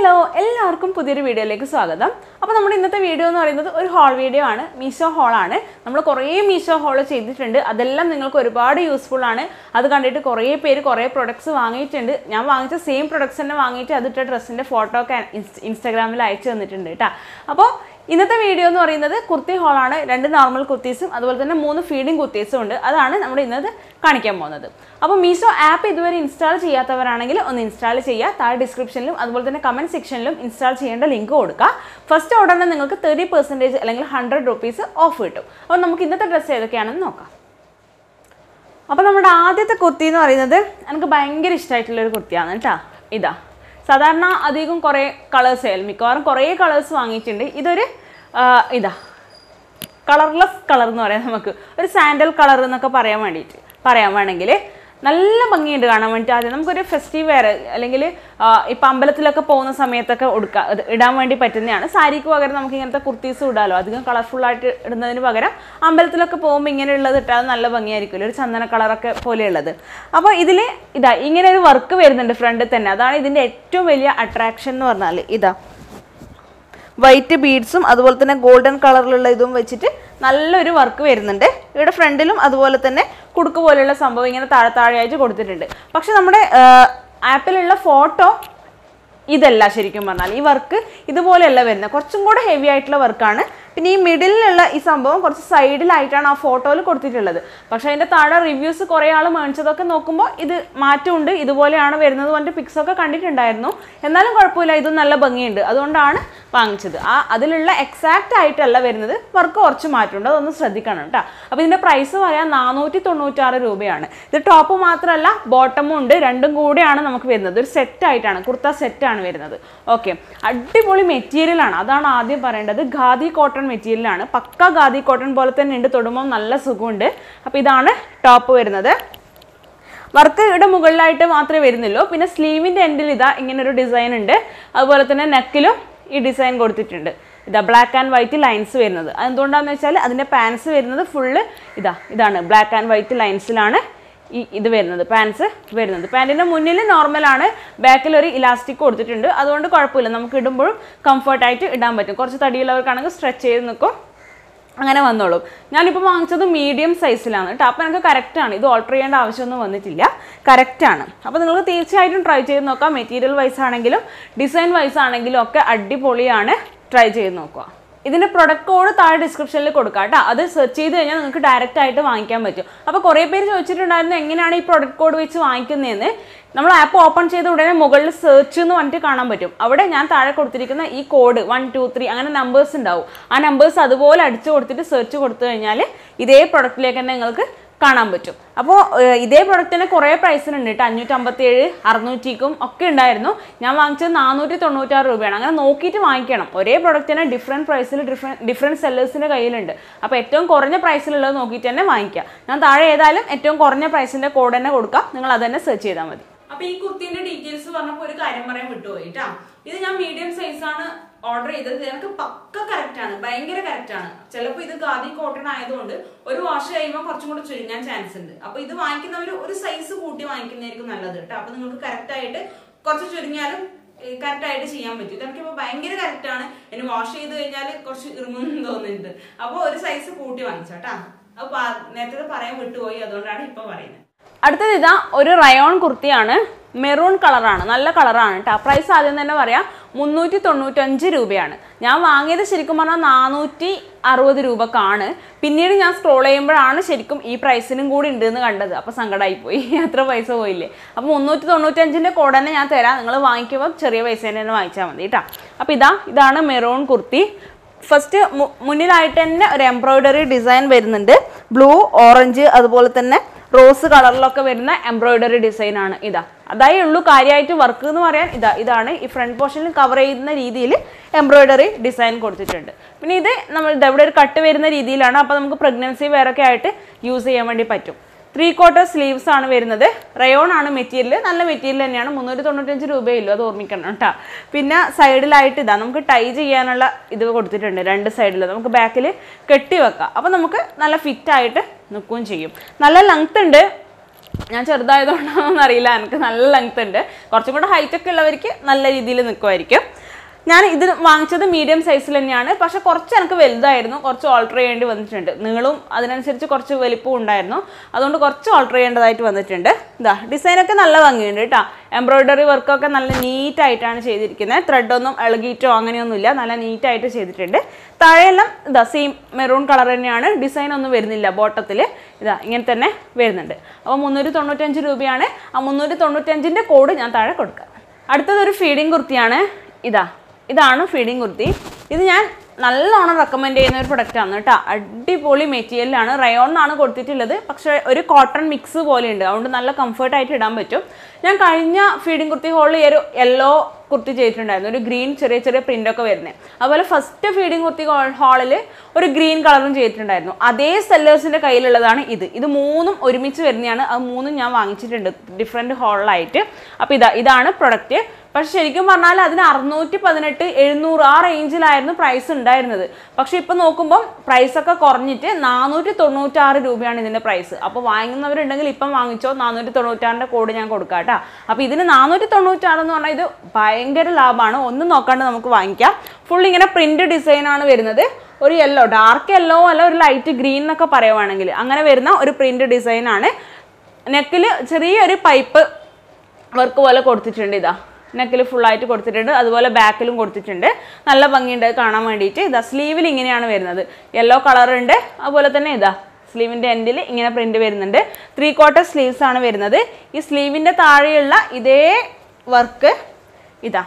Hello, welcome to this video. This video is a haul video. Meesho haul. We have a Meesho haul. That is very useful. That is many products. I have bought the same products. I have bought the photo on Instagram. So, in this video, we have a kurti haul. We have two normal kurtis and three feeding kurtis. That's what we Now, Meesho app is installed in the description and in the comment section. First order is 30% or 100 rupees off. Now, we will dress it. Now, we will dress it. This is a colorless color. If you have a festive wear, you can wear a saree, colorful light, and you can wear a colorful Material ആണ് പക്ക khadi cotton പോലെ തന്നെ ഉണ്ട് തൊടുമ്പോൾ നല്ല സുഖമുണ്ട് അപ്പോൾ ഇതാണ് top വരുന്നത് വർക്ക് ഇവിടെ മുകളിലായിട്ട് മാത്രമേ വരുന്നുള്ളൂ പിന്നെ സ്ലീവിന്റെ എൻഡിൽ ഇതാ ഇങ്ങനെ ഒരു ഡിസൈൻ ഉണ്ട് അതുപോലെ തന്നെ നെക്കിലും ഈ ഡിസൈൻ കൊടുത്തിട്ടുണ്ട് ഇതാ ബ്ലാക്ക് ആൻഡ് വൈറ്റ് ലൈൻസ് വരുന്നത് അതുകൊണ്ടാണെന്ന് വെച്ചാൽ അതിന്റെ പാൻസ് വരുന്നത് ഫുൾ ഇതാ ഇതാണ് ബ്ലാക്ക് ആൻഡ് വൈറ്റ് ലൈൻസിലാണ് ഇത് വരുന്നത് പാൻസ് വരുന്നത് പാന്റിന്റെ മുന്നിൽ നോർമൽ ആണ് ബാക്കിൽ ഒരു ഇലാസ്റ്റിക് കൊടുത്തിട്ടുണ്ട് അതുകൊണ്ട് കുഴപ്പമില്ല നമുക്ക് ഇടുമ്പോൾ കംഫർട്ട് ആയിട്ട് ഇടാൻ പറ്റും കുറച്ച് തടിയുള്ളവർക്കാണെങ്കിൽ സ്ട്രെച്ച് ചെയ്ത് നിൽക്കും അങ്ങനെ വന്നോളും ഞാൻ ഇപ്പോൾ വാങ്ങിച്ചത് മീഡിയം സൈസിലാണ് ട്ടോ അപ്പോൾ നമുക്ക് കറക്റ്റ് ആണ് ഇത് ഓൾട്ടർ ചെയ്യേണ്ട ആവശ്യമൊന്നും വന്നിട്ടില്ല കറക്റ്റ് ആണ് അപ്പോൾ നിങ്ങൾക്ക് തീർച്ചയായിട്ടും ട്രൈ ചെയ്ത് നോക്കാം മെറ്റീരിയൽ വൈസ് ആണെങ്കിലും ഡിസൈൻ വൈസ് ആണെങ്കിലും ഒക്കെ അടിപൊളിയാണ് ട്രൈ ചെയ്ത് നോക്കുക ഇതിന്റെ പ്രൊഡക്റ്റ് കോഡ് താഴെ descriptionൽ കൊടുക്കാട്ടോ അത് സെർച്ച് ചെയ്തു കഴിഞ്ഞാൽ നിങ്ങൾക്ക് ഡയറക്റ്റ് ആയിട്ട് വാങ്ങിക്കാൻ പറ്റും അപ്പോൾ കുറേ പേര് ചോദിച്ചിട്ടുണ്ടായിരുന്നു എങ്ങനെയാണ് ഈ പ്രൊഡക്റ്റ് കോഡ് വെച്ച് വാങ്ങിക്കുന്നതെന്ന് നമ്മൾ ആപ്പ് ഓപ്പൺ ചെയ്ത ഉടനെ മുകളിൽ സെർച്ച് എന്ന് പറഞ്ഞിട്ട് കാണാൻ പറ്റും അവിടെ ഞാൻ താഴെ കൊടുത്തിരിക്കുന്ന ഈ കോഡ് 123 അങ്ങനെ നമ്പേഴ്സ് ഉണ്ടാവും ആ നമ്പേഴ്സ് അതുപോലെ അടിച്ചു കൊടുത്തിട്ട് സെർച്ച് കൊടുത്തു കഴിഞ്ഞാൽ ഇതേ പ്രൊഡക്റ്റിലേക്ക് തന്നെ നിങ്ങൾക്ക് കാണാൻ പറ്റും അപ്പോൾ ഇതേ പ്രൊഡക്റ്റിനെ കുറേ പ്രൈസിന് ഉണ്ട് 557 600 ക്കും ഒക്കെ ഉണ്ടായിരുന്നു ഞാൻ വാങ്ങിച്ചത് 496 രൂപയാണ് അങ്ങനെ നോക്കിയിട്ട് വാങ്ങിക്കണം ഒരേ പ്രൊഡക്റ്റിനെ ഡിഫറൻറ്റ് പ്രൈസിൽ ഡിഫറൻറ്റ് സെല്ലേഴ്സിന്റെ കയ്യിലുണ്ട് അപ്പോൾ ഏറ്റവും കുറഞ്ഞ പ്രൈസിലുള്ളത് നോക്കിയിട്ട് തന്നെ വാങ്ങിക്കുക ഞാൻ താഴെ ഏതായാലും ഏറ്റവും കുറഞ്ഞ പ്രൈസിന്റെ കോഡ് തന്നെ കൊടുക്കാം നിങ്ങൾ അത് തന്നെ സെർച്ച് ചെയ്താൽ മതി അപ്പോൾ ഈ കുർത്തിന്റെ ഡീറ്റെയിൽസ് പറഞ്ഞപ്പോൾ ഒരു കാര്യം പറയാൻ വിട്ടുപോയിട്ടാ ഇത് ഞാൻ മീഡിയം സൈസ് ആണ് ഓർഡർ ചെയ്തത് എനിക്ക് പക്ക കറക്റ്റ് ആണ് ഭയങ്കര കറക്റ്റ് ആണ് ചിലപ്പോൾ ഇത് ഖാദി കോട്ടൺ ആയതുകൊണ്ട് ഒരു വാഷ് കഴിയുമ്പോൾ കുറച്ചും കൂടി ചുരുങ്ങാൻ ചാൻസ് ഉണ്ട് അപ്പോൾ ഇത് വാങ്ങിക്കുന്നവർ ഒരു സൈസ് കൂട്ടി വാങ്ങിക്കുന്നതായിരിക്കും നല്ലത് കേട്ടോ അപ്പോൾ നിങ്ങൾക്ക് കറക്റ്റ് ആയിട്ട് കുറച്ച് ചുരുങ്ങിയാലും കറക്റ്റ് ആയിട്ട് ചെയ്യാൻ പറ്റും എനിക്കിപ്പോൾ ഭയങ്കര കറക്റ്റ് ആണ് എന്നെ വാഷ് ചെയ്ത് കഴിഞ്ഞാൽ കുറച്ച് ഇറുങ്ങുമെന്ന് തോന്നുന്നുണ്ട് അപ്പോൾ ഒരു സൈസ് കൂട്ടി വാങ്ങിച്ചാട്ടാ അപ്പോൾ നേരത്തെ പറയാൻ വിട്ടുപോയി അതുകൊണ്ടാണ് ഇപ്പോൾ പറയുന്നത് അടുത്തത് ഇതാ ഒരു റയോൺ കുർത്തിയാണ് മെറൂൺ കളറാണ് നല്ല കളറാണ് ട്ടോ പ്രൈസ് ആദ്യം തന്നെ പറയാം 395 രൂപയാണ് ഞാൻ വാങ്ങിയത് ശരിക്കും പറഞ്ഞാൽ 460 രൂപക്കാണ് പിന്നീട് ഞാൻ സ്ക്രോൾ ചെയ്യുമ്പോഴാണ് ശരിക്കും ഈ പ്രൈസിനും കൂടി ഉണ്ട് എന്ന് കണ്ടത് അപ്പോൾ സങ്കടായി പോയി അത്ര പൈസ പോയില്ലേ അപ്പോൾ 395 ന്റെ കോഡ് തന്നെ ഞാൻ തരാം നിങ്ങൾ വാങ്ങിക്കുമ്പോൾ ചെറിയ പൈസേനെ തന്നെ വാങ്ങിച്ചാൽ മതി ട്ടോ അപ്പോൾ ഇതാണ് മെറൂൺ കുർത്തി ഫസ്റ്റ് മുന്നിലായിട്ട് തന്നെ ഒരു എംബ്രോയിഡറി ഡിസൈൻ വരുന്നുണ്ട് ബ്ലൂ ഓറഞ്ച് അതുപോലെ തന്നെ Rose color locka verna embroidery design aanu idha adai ullu karyayittu work nu parayan idha idana ee front portion cover cheyna reethiyil embroidery design koduthittundu pinne idu nammal devide or cut verna reethiyilana appo namukku pregnancy wear okke aayittu use cheyan vendi pattum 3/4 sleeves aanu verunathu rayon aanu material nalla material thaneyana 395 rupaye illu adu ormikkanam tta pinna side laayittu idha namukku tie cheyanulla idu koduthittundu rendu side la namukku back il ketti vekka appo namukku nalla fit aayittu Nukun cheyum. Nalla length undu ഞാൻ ചെറുതായതുകൊണ്ടാണെന്ന് അറിയില്ല എനിക്ക് നല്ല length ഉണ്ട് കുറച്ചും കൂടി height ഒക്കെ ഉള്ളവർക്ക് നല്ല രീതിയിൽ നിൽക്കുമായിരിക്കും ഞാൻ ഇത് വാങ്ങിച്ചത് മീഡിയം സൈസിൽ തന്നെയാണ് പക്ഷേ കുറച്ച് എനിക്ക് വലുതായിരുന്നു കുറച്ച് ആൾട്ടർ ചെയ്യേണ്ടി വന്നിട്ടുണ്ട് നീളും അതിനനുസരിച്ച് കുറച്ച് വലിപ്പം ഉണ്ടായിരുന്നു അതുകൊണ്ട് കുറച്ച് ആൾട്ടർ ചെയ്യേണ്ടതായിട്ട് വന്നിട്ടുണ്ട് ദാ ഡിസൈൻ ഒക്കെ നല്ല ഭംഗിയുണ്ട് ട്ടോ എംബ്രോയിഡറി വർക്ക് ഒക്കെ നല്ല നീറ്റ് ആയിട്ടാണ് ചെയ്തിരിക്കുന്നത് ത്രെഡ് ഒന്നും ഇളകിയിട്ടോ അങ്ങനെയൊന്നുമില്ല നല്ല നീറ്റ് ആയിട്ട് ചെയ്തിട്ടുണ്ട് താഴെയെല്ലാം ദാ സെയിം മെറൂൺ കളർ തന്നെയാണ് ഡിസൈൻ ഒന്നും വരുന്നില്ല ബോട്ടത്തിൽ ഇതാ ഇങ്ങനെ തന്നെ വരുന്നുണ്ട് അപ്പോൾ 395 രൂപയാണ് ആ 395 ന്റെ കോഡ് ഞാൻ താഴെ കൊടുക്കാം അടുത്തത് ഒരു ഫീഡിംഗ് കുർത്തിയാണ് ഇതാ ഇതാണ് ഫീഡിംഗ് കുർത്തി ഇത് ഞാൻ നല്ലോണം റെക്കമെൻഡ് ചെയ്യുന്ന ഒരു പ്രൊഡക്റ്റ് ആണ് ട്ടോ അടിപൊളി മെറ്റീരിയലാണ് റയോൺ ആണ് കൊടുത്തിട്ടുള്ളത് പക്ഷേ ഒരു കോട്ടൺ മിക്സ് പോലെ ഉണ്ട് അതുകൊണ്ട് നല്ല കംഫർട്ട് ആയിട്ട് ഇടാൻ പറ്റും ഞാൻ കഴിഞ്ഞ ഫീഡിംഗ് കുർത്തി ഹോളിൽ ഒരു യെല്ലോ കുർത്തി ചെയ്തിട്ടുണ്ടായിരുന്നു ഒരു ഗ്രീൻ ചെറിയ ചെറിയ പ്രിന്റ് ഒക്കെ വരുന്നത് അതുപോലെ ഫസ്റ്റ് ഫീഡിംഗ് കുർത്തി ഹോളിൽ ഒരു ഗ്രീൻ കളറും ചെയ്തിട്ടുണ്ടായിരുന്നു അതേ സെല്ലേഴ്സിന്റെ കയ്യിലുള്ളതാണ് ഇത് ഇത് മൂന്നും ഒരുമിച്ച് വരുന്നതാണ് അത് മൂന്നും ഞാൻ വാങ്ങിച്ചിട്ടുണ്ട് ഡിഫറെന്റ് ഹോളിലായിട്ട് അപ്പോൾ ഇതാണ് പ്രൊഡക്റ്റ് പക്ഷേ ശരിക്കും പറഞ്ഞാൽ അതിന് 618 700 ആ റേഞ്ചിലായിരുന്നു പ്രൈസ് ഉണ്ടായിരുന്നത് പക്ഷേ ഇപ്പോൾ നോക്കുമ്പോൾ പ്രൈസൊക്കെ കുറഞ്ഞിട്ട് 496 രൂപയാണ് ഇതിൻ്റെ പ്രൈസ് അപ്പോൾ വാങ്ങുന്നവരുണ്ടെങ്കിൽ ഇപ്പം വാങ്ങിച്ചോ 496-ൻ്റെ കോഡ് ഞാൻ കൊടുക്കാം കേട്ടോ അപ്പോൾ ഇതിന് 496 എന്ന് പറഞ്ഞാൽ ഇത് ഭയങ്കര ലാഭമാണ് ഒന്നും നോക്കാണ്ട് നമുക്ക് വാങ്ങിക്കാം ഫുൾ ഇങ്ങനെ പ്രിൻ്റ് ഡിസൈനാണ് വരുന്നത് ഒരു യെല്ലോ ഡാർക്ക് യെല്ലോ അല്ല ഒരു ലൈറ്റ് ഗ്രീൻ എന്നൊക്കെ പറയുവാണെങ്കിൽ അങ്ങനെ വരുന്ന ഒരു പ്രിൻ്റ് ഡിസൈനാണ് നെക്കിൽ ചെറിയൊരു പൈപ്പ് വർക്ക് പോലെ കൊടുത്തിട്ടുണ്ട് ഇതാ നെക്കിൽ ഫുള്ളായിട്ട് കൊടുത്തിട്ടുണ്ട് അതുപോലെ ബാക്കിലും കൊടുത്തിട്ടുണ്ട് നല്ല ഭംഗിയുണ്ട് കാണാൻ വേണ്ടിയിട്ട് ഇതാ സ്ലീവിൽ ഇങ്ങനെയാണ് വരുന്നത് യെല്ലോ കളറുണ്ട് അതുപോലെ തന്നെ ഇതാ സ്ലീവിൻ്റെ എൻഡിൽ ഇങ്ങനെ പ്രിൻ്റ് വരുന്നുണ്ട് 3/4 സ്ലീവ്സ് ആണ് വരുന്നത് ഈ സ്ലീവിൻ്റെ താഴെയുള്ള ഇതേ വർക്ക് ഇതാ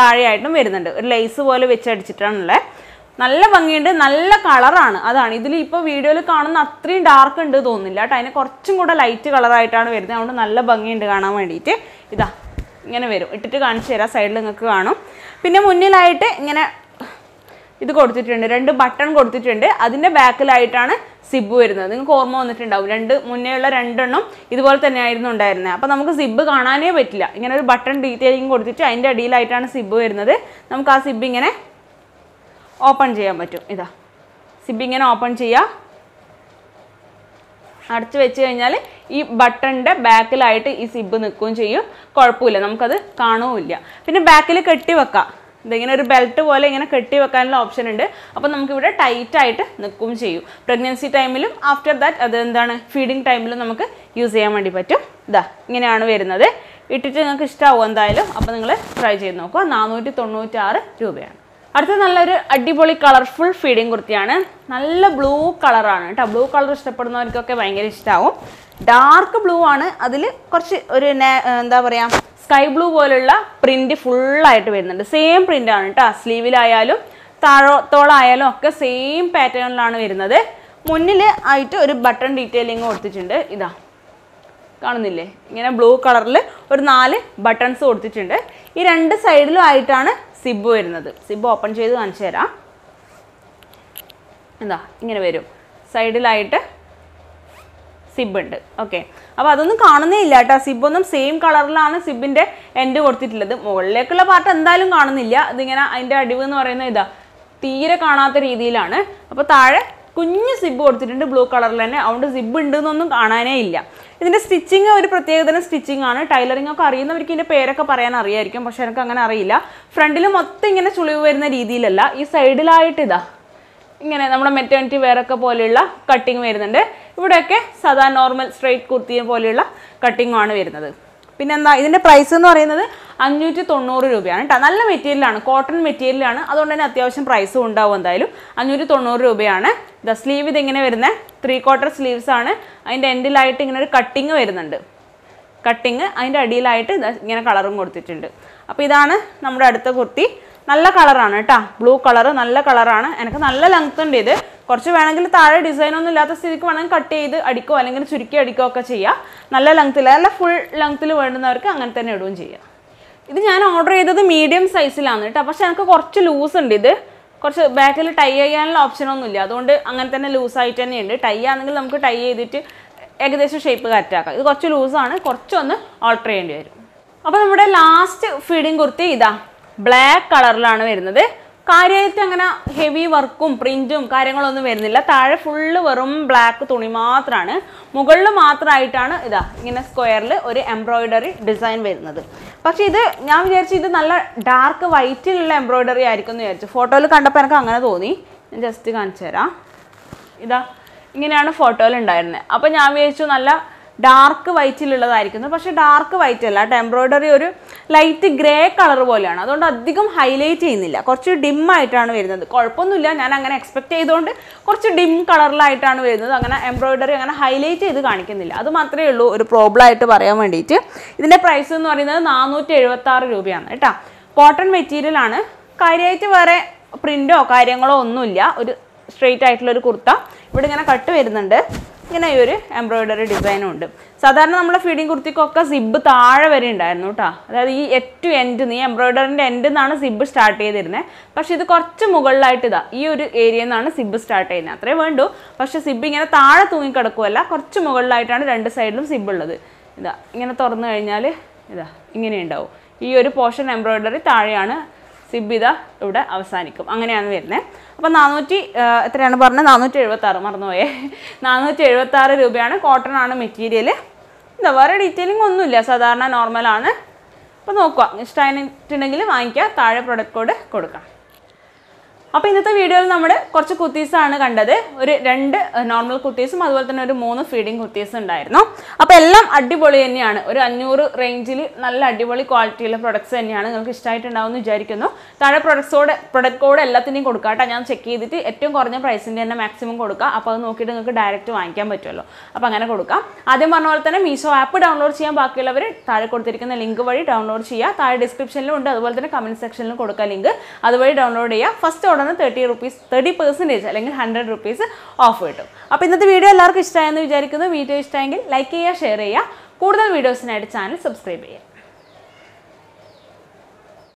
താഴെയായിട്ടും വരുന്നുണ്ട് ഒരു ലേസ് പോലെ വെച്ചടിച്ചിട്ടാണുള്ളത് നല്ല ഭംഗിയുണ്ട് നല്ല കളറാണ് അതാണ് ഇതിൽ ഇപ്പോൾ വീഡിയോയിൽ കാണുന്ന അത്രയും ഡാർക്ക് ഉണ്ട് തോന്നുന്നില്ല കേട്ടോ അതിന് കുറച്ചും കൂടെ ലൈറ്റ് കളറായിട്ടാണ് വരുന്നത് അതുകൊണ്ട് നല്ല ഭംഗിയുണ്ട് കാണാൻ വേണ്ടിയിട്ട് ഇതാ ഇങ്ങനെ വരും ഇട്ടിട്ട് കാണിച്ചു തരാം സൈഡിൽ നിങ്ങൾക്ക് കാണും പിന്നെ മുന്നിലായിട്ട് ഇങ്ങനെ ഇത് കൊടുത്തിട്ടുണ്ട് 2 ബട്ടൺ കൊടുത്തിട്ടുണ്ട് അതിൻ്റെ ബാക്കിലായിട്ടാണ് സിബ് വരുന്നത് നിങ്ങൾക്ക് ഓർമ്മ വന്നിട്ടുണ്ടാവും മുന്നേയുള്ള 2 ഇതുപോലെ തന്നെ ആയിരുന്നു ഉണ്ടായിരുന്നത് അപ്പോൾ നമുക്ക് സിബ് കാണാനേ പറ്റില്ല ഇങ്ങനെ ഒരു ബട്ടൺ ഡീറ്റെയിലിംഗ് കൊടുത്തിട്ട് അതിൻ്റെ അടിയിലായിട്ടാണ് സിബ് വരുന്നത് നമുക്ക് ആ സിബ് ഇങ്ങനെ ഓപ്പൺ ചെയ്യാൻ പറ്റും ഇതാ സിബ് ഇങ്ങനെ ഓപ്പൺ ചെയ്യുക അടച്ചു വെച്ച് കഴിഞ്ഞാൽ ഈ ബട്ടണിൻ്റെ ബാക്കിലായിട്ട് ഈ സിബ് നിൽക്കുകയും ചെയ്യും കുഴപ്പമില്ല നമുക്കത് കാണുകയില്ല പിന്നെ ബാക്കിൽ കെട്ടി വെക്കാം ഇതിങ്ങനെ ഒരു ബെൽറ്റ് പോലെ ഇങ്ങനെ കെട്ടി വെക്കാനുള്ള ഓപ്ഷൻ ഉണ്ട് അപ്പോൾ നമുക്കിവിടെ ടൈറ്റായിട്ട് നിൽക്കുകയും ചെയ്യും പ്രഗ്നൻസി ടൈമിലും ആഫ്റ്റർ ദാറ്റ് അതെന്താണ് ഫീഡിങ് ടൈമിലും നമുക്ക് യൂസ് ചെയ്യാൻ വേണ്ടി പറ്റും ഇതാ ഇങ്ങനെയാണ് വരുന്നത് ഇട്ടിട്ട് നിങ്ങൾക്ക് ഇഷ്ടമാവും എന്തായാലും അപ്പോൾ നിങ്ങൾ ട്രൈ ചെയ്ത് നോക്കുക 496 രൂപയാണ് അടുത്ത നല്ലൊരു അടിപൊളി കളർഫുൾ ഫീഡിംഗ് കുർത്തിയാണ് നല്ല ബ്ലൂ കളറാണ് കേട്ടോ ബ്ലൂ കളർ ഇഷ്ടപ്പെടുന്നവർക്കൊക്കെ ഭയങ്കര ഇഷ്ടമാവും ഡാർക്ക് ബ്ലൂ ആണ് അതിൽ കുറച്ച് ഒരു എന്താ പറയുക സ്കൈ ബ്ലൂ പോലുള്ള പ്രിൻറ്റ് ഫുള്ളായിട്ട് വരുന്നുണ്ട് സെയിം പ്രിൻ്റാണ് കേട്ടോ സ്ലീവിലായാലും താഴത്തോളായാലും ഒക്കെ സെയിം പാറ്റേണിലാണ് വരുന്നത് മുന്നിൽ ആയിട്ട് ഒരു ബട്ടൺ ഡീറ്റെയിലിംഗ് കൊടുത്തിട്ടുണ്ട് ഇതാ കാണുന്നില്ലേ ഇങ്ങനെ ബ്ലൂ കളറിൽ ഒരു 4 ബട്ടൺസ് കൊടുത്തിട്ടുണ്ട് ഈ 2 സൈഡിലും ആയിട്ടാണ് സിബ് വരുന്നത് സിബ് ഓപ്പൺ ചെയ്ത് കാണിച്ചു തരാം എന്താ ഇങ്ങനെ വരും സൈഡിലായിട്ട് സിബ് ഉണ്ട് ഓക്കെ അപ്പോൾ അതൊന്നും കാണുന്നേ ഇല്ല കേട്ടോ സിബൊന്നും സെയിം കളറിലാണ് സിബിൻ്റെ എൻഡ് കൊടുത്തിട്ടുള്ളത് മുകളിലേക്കുള്ള പാർട്ട് എന്തായാലും കാണുന്നില്ല ഇതിങ്ങനെ അതിൻ്റെ അടിവ് എന്ന് പറയുന്നത് ഇതാ തീരെ കാണാത്ത രീതിയിലാണ് അപ്പോൾ താഴെ കുഞ്ഞ് സിബ് കൊടുത്തിട്ടുണ്ട് ബ്ലൂ കളറിൽ തന്നെ അതുകൊണ്ട് സിബ് ഉണ്ട് എന്നൊന്നും കാണാനേ ഇല്ല ഇതിൻ്റെ സ്റ്റിച്ചിങ് ഒരു പ്രത്യേകതരം സ്റ്റിച്ചിങ് ആണ് ടൈലറിംഗ് ഒക്കെ അറിയുന്നവർക്ക് ഇതിൻ്റെ പേരൊക്കെ പറയാൻ അറിയായിരിക്കും പക്ഷേ എനിക്ക് അങ്ങനെ അറിയില്ല ഫ്രണ്ടിൽ മൊത്തം ഇങ്ങനെ ചുളിവ് വരുന്ന രീതിയിലല്ല ഈ സൈഡിലായിട്ട് ഇതാ ഇങ്ങനെ നമ്മുടെ മെറ്റേണിറ്റി വെയറൊക്കെ പോലെയുള്ള കട്ടിങ് വരുന്നുണ്ട് ഇവിടെയൊക്കെ സാധാ നോർമൽ സ്ട്രെയിറ്റ് കുർത്തിയെ പോലെയുള്ള കട്ടിങ്ങുമാണ് വരുന്നത് പിന്നെന്താ ഇതിൻ്റെ പ്രൈസ് എന്ന് പറയുന്നത് 590 രൂപയാണ് കേട്ടോ നല്ല മെറ്റീരിയലാണ് കോട്ടൺ മെറ്റീരിയലാണ് അതുകൊണ്ട് തന്നെ അത്യാവശ്യം പ്രൈസും ഉണ്ടാവും എന്തായാലും 590 രൂപയാണ് ദ സ്ലീവ് ഇതിങ്ങനെ വരുന്നത് 3/4 സ്ലീവ്സ് ആണ് അതിൻ്റെ എൻഡിലായിട്ട് ഇങ്ങനെ ഒരു കട്ടിങ് വരുന്നുണ്ട് കട്ടിങ് അതിൻ്റെ അടിയിലായിട്ട് ഇങ്ങനെ കളറും കൊടുത്തിട്ടുണ്ട് അപ്പോൾ ഇതാണ് നമ്മുടെ അടുത്ത കുർത്തി നല്ല കളറാണ് കേട്ടോ ബ്ലൂ കളറ് നല്ല കളറാണ് എനിക്ക് നല്ല ലെങ്ത് ഉണ്ട് ഇത് കുറച്ച് വേണമെങ്കിൽ താഴെ ഡിസൈനൊന്നും ഇല്ലാത്ത സ്ഥിതിക്ക് വേണമെങ്കിൽ കട്ട് ചെയ്ത് അടിക്കുകയോ അല്ലെങ്കിൽ ചുരുക്കി അടിക്കുകയോ ഒക്കെ ചെയ്യാം നല്ല ലെങ്ത്തിൽ നല്ല ഫുൾ ലെങ്ത്തിൽ വേണ്ടുന്നവർക്ക് അങ്ങനെ തന്നെ ഇടുകയും ചെയ്യാം ഇത് ഞാൻ ഓർഡർ ചെയ്തത് മീഡിയം സൈസിലാണ് കേട്ടോ പക്ഷേ എനിക്ക് കുറച്ച് ലൂസ് ഉണ്ട് ഇത് കുറച്ച് ബാക്കിൽ ടൈ ചെയ്യാനുള്ള ഓപ്ഷനൊന്നുമില്ല അതുകൊണ്ട് അങ്ങനെ തന്നെ ലൂസായിട്ട് തന്നെയുണ്ട് ടൈ ആണെങ്കിൽ നമുക്ക് ടൈ ചെയ്തിട്ട് ഏകദേശം ഷേപ്പ് കറക്റ്റാക്കാം ഇത് കുറച്ച് ലൂസാണ് കുറച്ചൊന്ന് ഓൾട്ടർ ചെയ്യേണ്ടി വരും അപ്പോൾ നമ്മുടെ ലാസ്റ്റ് ഫീഡിംഗ് കുർത്തി ഇതാ ബ്ലാക്ക് കളറിലാണ് വരുന്നത് കാര്യമായിട്ട് അങ്ങനെ ഹെവി വർക്കും പ്രിന്റും കാര്യങ്ങളൊന്നും വരുന്നില്ല. താഴെ ഫുള്ള് വെറും ബ്ലാക്ക് തുണി മാത്രമാണ്. മുകളിൽ മാത്രമായിട്ടാണ് ഇതാ ഇങ്ങനെ സ്ക്വയറിൽ ഒരു എംബ്രോയിഡറി ഡിസൈൻ വരുന്നത്. പക്ഷേ ഇത് ഞാൻ വിചാരിച്ചു ഇത് നല്ല ഡാർക്ക് വൈറ്റിലുള്ള എംബ്രോയിഡറി ആയിരിക്കും എന്ന് വിചാരിച്ചു. ഫോട്ടോയിൽ കണ്ടപ്പോൾ എനിക്ക് അങ്ങനെ തോന്നി. ഞാൻ ജസ്റ്റ് കാണിച്ചു തരാം. ഇതാ ഇങ്ങനെയാണ് ഫോട്ടോയിൽ ഉണ്ടായിരുന്നത്. അപ്പോൾ ഞാൻ വിചാരിച്ചു നല്ല ഡാർക്ക് വൈറ്റിലുള്ളതായിരിക്കുന്നു. പക്ഷേ ഡാർക്ക് വൈറ്റ് അല്ല കേട്ടോ, എംബ്രോയിഡറി ഒരു ലൈറ്റ് ഗ്രേ കളർ പോലെയാണ്. അതുകൊണ്ട് അധികം ഹൈലൈറ്റ് ചെയ്യുന്നില്ല, കുറച്ച് ഡിം ആയിട്ടാണ് വരുന്നത്. കുഴപ്പമൊന്നുമില്ല, ഞാൻ അങ്ങനെ എക്സ്പെക്ട് ചെയ്തുകൊണ്ട് കുറച്ച് ഡിം കളറിലായിട്ടാണ് വരുന്നത്. അങ്ങനെ എംബ്രോയിഡറി അങ്ങനെ ഹൈലൈറ്റ് ചെയ്ത് കാണിക്കുന്നില്ല. അത് മാത്രമേ ഉള്ളൂ ഒരു പ്രോബ്ലം ആയിട്ട് പറയാൻ വേണ്ടിയിട്ട്. ഇതിൻ്റെ പ്രൈസ് എന്ന് പറയുന്നത് 476 രൂപയാണ് കേട്ടോ. കോട്ടൺ മെറ്റീരിയലാണ്. കാര്യമായിട്ട് വേറെ പ്രിൻ്റോ കാര്യങ്ങളോ ഒന്നുമില്ല. ഒരു സ്ട്രെയിറ്റ് ആയിട്ടുള്ളൊരു കുർത്ത, ഇവിടെ ഇങ്ങനെ കട്ട് വരുന്നുണ്ട്. ഇങ്ങനെ ഈ ഒരു എംബ്രോയിഡറി ഡിസൈനും ഉണ്ട്. സാധാരണ നമ്മളെ ഫീഡിങ് കുർത്തിക്കൊക്കെ സിബ് താഴെ വരെ ഉണ്ടായിരുന്നു കേട്ടോ. അതായത് ഈ എറ്റു എൻഡ് നീ എംബ്രോയിഡറിൻ്റെ എൻഡിൽ നിന്നാണ് സിബ് സ്റ്റാർട്ട് ചെയ്തിരുന്നത്. പക്ഷേ ഇത് കുറച്ച് മുകളിലായിട്ട് ഇതാ ഈ ഒരു ഏരിയയിൽ നിന്നാണ് സിബ് സ്റ്റാർട്ട് ചെയ്യുന്നത്, അത്രേ വേണ്ടൂ. പക്ഷേ സിബ് ഇങ്ങനെ താഴെ തൂങ്ങിക്കിടക്കുമല്ല, കുറച്ച് മുകളിലായിട്ടാണ് രണ്ട് സൈഡിലും സിബ് ഉള്ളത്. ഇതാ ഇങ്ങനെ തുറന്നു കഴിഞ്ഞാൽ ഇതാ ഇങ്ങനെ ഉണ്ടാവും. ഈ ഒരു പോർഷൻ എംബ്രോയിഡറി താഴെയാണ്, സിബ് ഇതാ ഇവിടെ അവസാനിക്കും. അങ്ങനെയാണ് വരുന്നത്. അപ്പോൾ 476 മറന്നുപോയേ, 476 രൂപയാണ്. കോട്ടൺ ആണ് മെറ്റീരിയൽ. എന്താ വേറെ ഡീറ്റെയിലിംഗ് ഒന്നുമില്ല, സാധാരണ നോർമലാണ്. അപ്പോൾ നോക്കുക, ഇഷ്ടമായിട്ടുണ്ടെങ്കിൽ വാങ്ങിക്കുക. താഴെ പ്രൊഡക്റ്റ് കോഡ് കൊടുക്കാം. അപ്പോൾ ഇന്നത്തെ വീഡിയോയിൽ നമ്മൾ കുറച്ച് കുർത്തീസാണ് കണ്ടത്. ഒരു 2 നോർമൽ കുർത്തീസും അതുപോലെ തന്നെ ഒരു 3 ഫീഡിങ് കുർത്തീസും ഉണ്ടായിരുന്നു. അപ്പോൾ എല്ലാം അടിപൊളി തന്നെയാണ്. ഒരു 500 റേഞ്ചിൽ നല്ല അടിപൊളി ക്വാളിറ്റിയുള്ള പ്രൊഡക്ട്സ് തന്നെയാണ്. നിങ്ങൾക്ക് ഇഷ്ടമായിട്ടുണ്ടാവുമെന്ന് വിചാരിക്കുന്നു. താഴെ പ്രൊഡക്റ്റ് കോഡ് എല്ലാത്തിൻ്റെയും കൊടുക്കുക കേട്ടോ. ഞാൻ ചെക്ക് ചെയ്തിട്ട് ഏറ്റവും കുറഞ്ഞ പ്രൈസിൻ്റെ തന്നെ മാക്സിമം കൊടുക്കുക. അപ്പോൾ അത് നോക്കിയിട്ട് നിങ്ങൾക്ക് ഡയറക്റ്റ് വാങ്ങിക്കാൻ പറ്റുമല്ലോ. അപ്പോൾ അങ്ങനെ കൊടുക്കാം. ആദ്യം പറഞ്ഞ പോലെ തന്നെ മീഷോ ആപ്പ് ഡൗൺലോഡ് ചെയ്യാൻ ബാക്കിയുള്ളവർ താഴെ കൊടുത്തിരിക്കുന്ന ലിങ്ക് വഴി ഡൗൺലോഡ് ചെയ്യുക. താഴെ ഡിസ്ക്രിപ്ഷനിലും ഉണ്ട്, അതുപോലെ തന്നെ കമൻറ്റ് സെക്ഷനിലും കൊടുക്കുക ലിങ്ക്. അതുവഴി ഡൗൺലോഡ് ചെയ്യുക. ഫസ്റ്റ് ഓർഡർ 30% അല്ലെങ്കിൽ 100 ഓഫ് കിട്ടും. അപ്പോൾ ഇന്നത്തെ വീഡിയോ എല്ലാവർക്കും ഇഷ്ടമായെന്ന് വിചാരിക്കുന്നു. വീഡിയോ ഇഷ്ടമെങ്കിൽ ലൈക്ക് ചെയ്യുക, ഷെയർ ചെയ്യുക. കൂടുതൽ വീഡിയോസിനായിട്ട് ചാനൽ സബ്സ്ക്രൈബ് ചെയ്യുക.